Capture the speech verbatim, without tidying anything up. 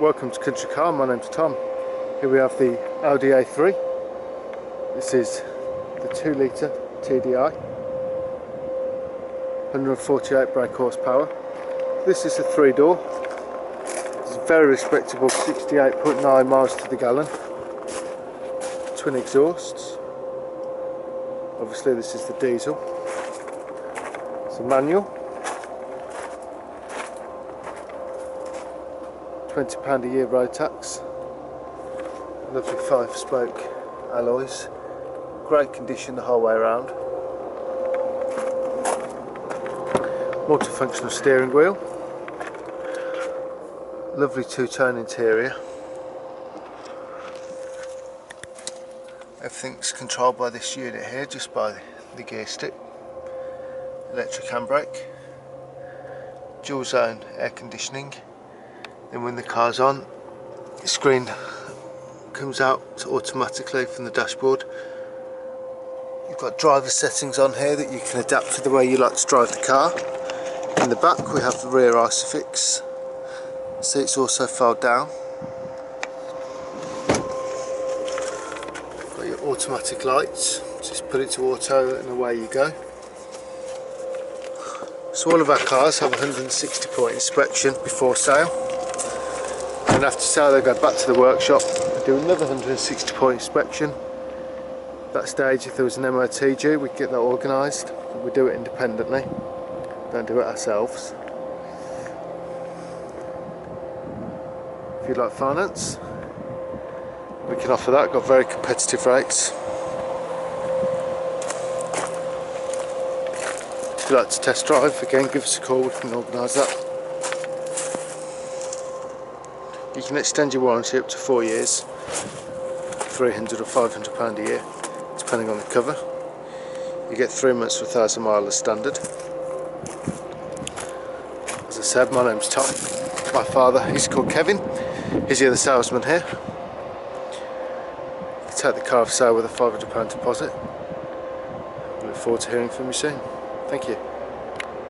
Welcome to Country Car, my name's Tom. Here we have the Audi A three. This is the two litre T D I, one hundred forty-eight brake horsepower. This is a three door. It's a very respectable sixty-eight point nine miles to the gallon. Twin exhausts. Obviously this is the diesel. It's a manual. twenty pound a year road tax, lovely five spoke alloys, great condition the whole way around, multifunctional steering wheel, lovely two-tone interior, everything's controlled by this unit here just by the gear stick, electric handbrake, dual zone air conditioning. Then when the car's on, the screen comes out automatically from the dashboard. You've got driver settings on here that you can adapt to the way you like to drive the car. In the back we have the rear isofix. Seats also fold down. Got your automatic lights, just put it to auto and away you go. So all of our cars have a one hundred sixty point inspection before sale. And after sale they go back to the workshop and do another one hundred sixty point inspection. At that stage, if there was an M O T due, we'd get that organised. We do it independently, don't do it ourselves. If you'd like finance, we can offer that, got very competitive rates. If you'd like to test drive, again give us a call, we can organise that. You can extend your warranty up to four years, three hundred pounds or five hundred pounds a year, depending on the cover. You get three months for one thousand miles as standard. As I said, my name's Tom. My father, he's called Kevin. He's the other salesman here. You can take the car off sale with a five hundred pound deposit. I look forward to hearing from you soon. Thank you.